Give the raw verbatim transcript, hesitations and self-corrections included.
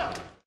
out.